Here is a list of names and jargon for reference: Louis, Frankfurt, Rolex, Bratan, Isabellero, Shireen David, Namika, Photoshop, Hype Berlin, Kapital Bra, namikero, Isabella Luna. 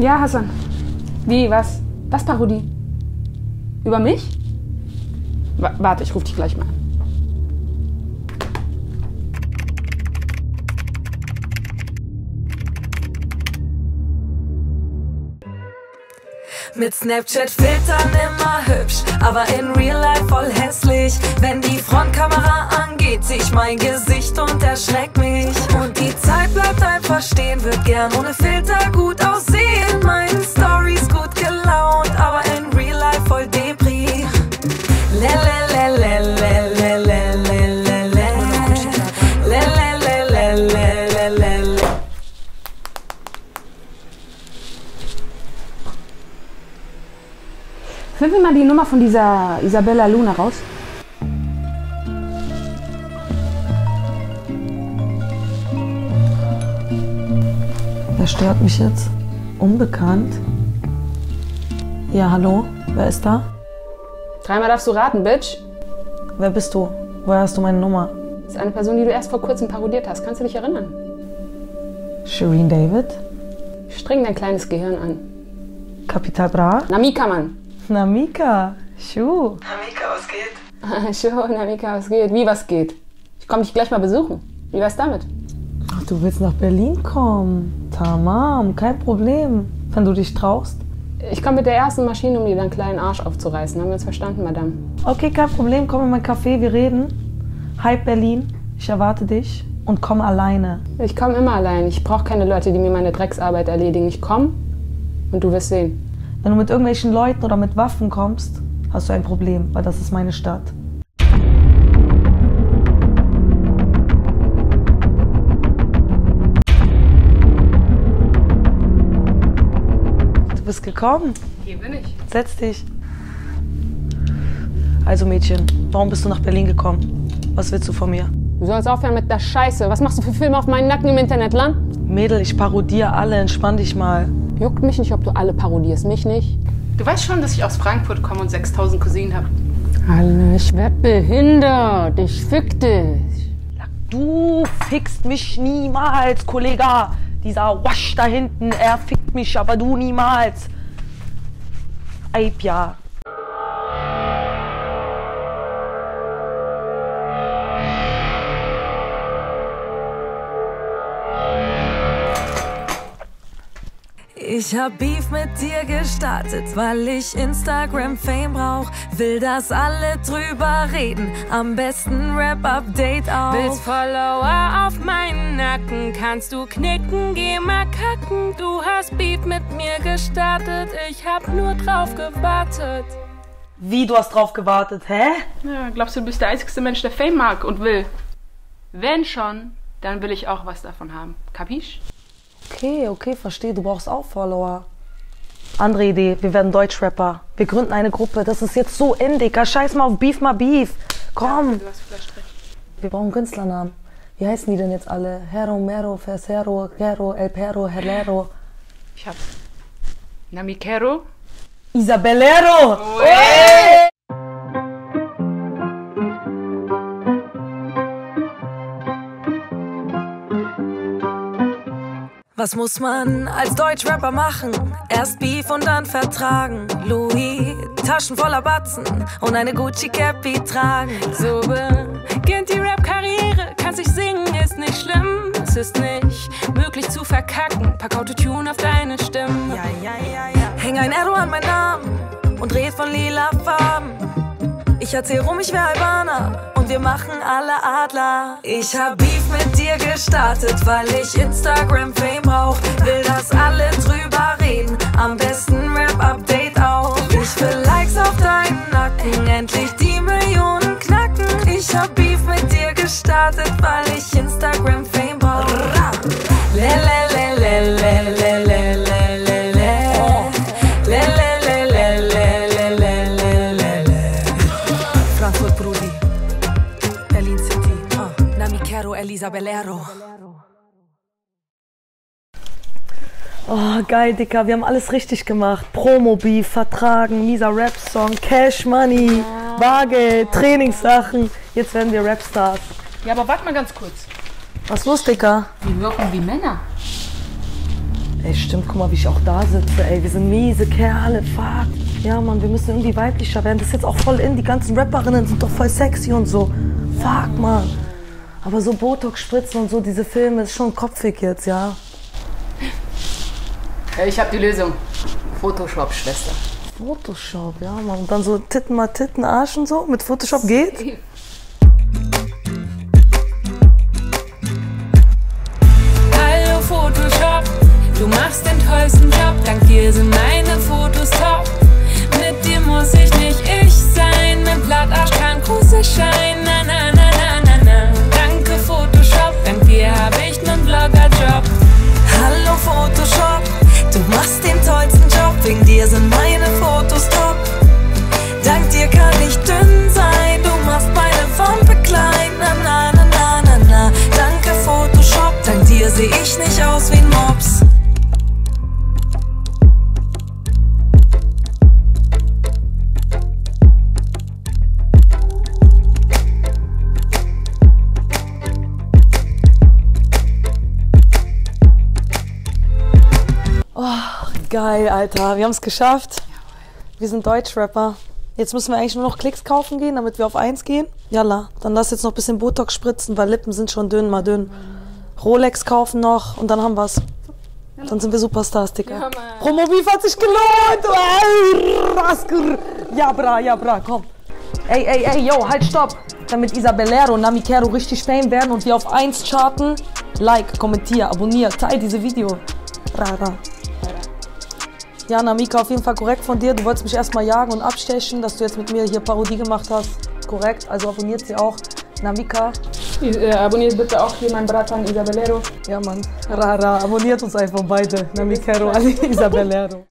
Ja, Hassan. Wie, was? Was Parodie? Über mich? Warte, ich rufe dich gleich mal an. Mit Snapchat-Filtern immer hübsch, aber in Real Life voll hässlich. Wenn die Frontkamera angeht, sehe ich mein Gesicht und erschreckt mich. Und die Zeit bleibt einfach stehen, wird gern ohne Filter gut aussehen. Meine Stories gut gelaunt, aber in Real Life voll Depri. Finden wir mal die Nummer von dieser Isabella Luna raus? Wer stört mich jetzt? Unbekannt? Ja, hallo? Wer ist da? Dreimal darfst du raten, Bitch. Wer bist du? Woher hast du meine Nummer? Das ist eine Person, die du erst vor kurzem parodiert hast. Kannst du dich erinnern? Shireen David? Streng dein kleines Gehirn an. Kapital Bra? Namika, Mann. Namika, Schuh. Namika, was geht? Schuh, Namika, was geht? Wie, was geht? Ich komme dich gleich mal besuchen. Wie wär's damit? Ach, du willst nach Berlin kommen? Tamam, kein Problem. Wenn du dich traust. Ich komme mit der ersten Maschine, um dir deinen kleinen Arsch aufzureißen. Haben wir uns verstanden, Madame? Okay, kein Problem. Komm in mein Café, wir reden. Hype Berlin, ich erwarte dich und komm alleine. Ich komme immer allein. Ich brauche keine Leute, die mir meine Drecksarbeit erledigen. Ich komme und du wirst sehen. Wenn du mit irgendwelchen Leuten oder mit Waffen kommst, hast du ein Problem, weil das ist meine Stadt. Du bist gekommen. Hier bin ich. Setz dich. Also Mädchen, warum bist du nach Berlin gekommen? Was willst du von mir? Du sollst aufhören mit der Scheiße. Was machst du für Filme auf meinen Nacken im Internet, Lan? Mädel, ich parodiere alle. Entspann dich mal. Juckt mich nicht, ob du alle parodierst, mich nicht. Du weißt schon, dass ich aus Frankfurt komme und 6000 Cousinen habe. Alter, ich werd behindert. Ich fick dich. Du fickst mich niemals, Kollege. Dieser Wasch da hinten, er fickt mich, aber du niemals. Aipia. Ich hab Beef mit dir gestartet, weil ich Instagram-Fame brauch. Will, dass alle drüber reden, am besten Rap-Update auf. Willst Follower auf meinen Nacken, kannst du knicken, geh mal kacken. Du hast Beef mit mir gestartet, ich hab nur drauf gewartet. Wie, du hast drauf gewartet, hä? Ja, glaubst du, du bist der einzigste Mensch, der Fame mag und will? Wenn schon, dann will ich auch was davon haben. Kapisch? Okay, verstehe, du brauchst auch Follower. Andere Idee, wir werden Deutschrapper. Wir gründen eine Gruppe, das ist jetzt so in, Digga. Scheiß mal auf Beef, mal Beef. Komm. Ja, du hast vielleicht recht. Wir brauchen Künstlernamen. Wie heißen die denn jetzt alle? Hero, Mero, Fersero, Gero, El Perro, Herrero. Ich hab's. Namikero. Isabellero. Hey! Was muss man als Deutschrapper machen? Erst Beef und dann vertragen. Louis, Taschen voller Batzen und eine Gucci-Cappy tragen. So beginnt die Rap-Karriere. Kannst nicht singen, ist nicht schlimm. Es ist nicht möglich zu verkacken. Pack Autotune auf deine Stimme. Ja, ja, ja, ja. Häng ein Arrow an meinen Namen und red von lila Farben. Ich erzähl rum, ich wär Albaner und wir machen alle Adler. Ich hab Beef mit dir gestartet, weil ich Instagram-Fame brauch. Will, dass alle drüber reden, am besten Rap-Update auf. Ich will Likes auf deinen Nacken, endlich die Millionen knacken. Ich hab Beef mit dir gestartet, weil ich Instagram-Fame brauch. Isabellero. Oh, geil, Dicker. Wir haben alles richtig gemacht. Promo-Beef, Vertragen, mieser Rap-Song, Cash Money, Bargeld, Trainingssachen. Jetzt werden wir Rapstars. Ja, aber warte mal ganz kurz. Was ist los, Dicker? Wir wirken wie Männer. Ey, stimmt, guck mal, wie ich auch da sitze, ey, wir sind miese Kerle, fuck. Ja, Mann, wir müssen irgendwie weiblicher werden, das ist jetzt auch voll in, die ganzen Rapperinnen sind doch voll sexy und so. Fuck, Mann. Aber so Botox-Spritzen und so, diese Filme, ist schon kopfig jetzt, ja. Ich hab die Lösung. Photoshop, Schwester. Photoshop, ja, Mann. Und dann so Titten mal Titten, Arsch und so, mit Photoshop geht? Hallo Photoshop, du machst den tollsten Job, dank dir sind meine Fotos top. Mit dir muss ich nicht ich sein, mein Blattarsch kann große scheinen, na na na na na na. Danke Photoshop, dank dir hab ich nen Bloggerjob. Hallo Photoshop, du machst den tollsten Job, wegen dir sind meine Fotos top. Dank dir kann ich dünn sein, du machst meine Wampe klein, na na na na na na. Danke Photoshop, dank dir seh ich nicht aus wie ein Mops. Geil, Alter. Wir haben es geschafft. Wir sind Deutschrapper. Jetzt müssen wir eigentlich nur noch Klicks kaufen gehen, damit wir auf 1 gehen. Jalla, dann lass jetzt noch ein bisschen Botox spritzen, weil Lippen sind schon dünn, mal dünn. Rolex kaufen noch und dann haben wir's. Dann sind wir Superstars, Digga. Ja, Promobeef hat sich gelohnt. Ja, bra, komm. Ey, yo, halt, stopp. Damit Isabellero und Namikero richtig fame werden und wir auf 1 charten, like, kommentier, abonnier, teil diese Video. Rara. Ja, Namika, auf jeden Fall korrekt von dir. Du wolltest mich erstmal jagen und abstechen, dass du jetzt mit mir hier Parodie gemacht hast. Korrekt, also abonniert sie auch. Namika. Abonniert bitte auch hier meinen Bratan Isabellero. Ja, Mann. Rara, abonniert uns einfach beide. Namikero, alle Isabellero.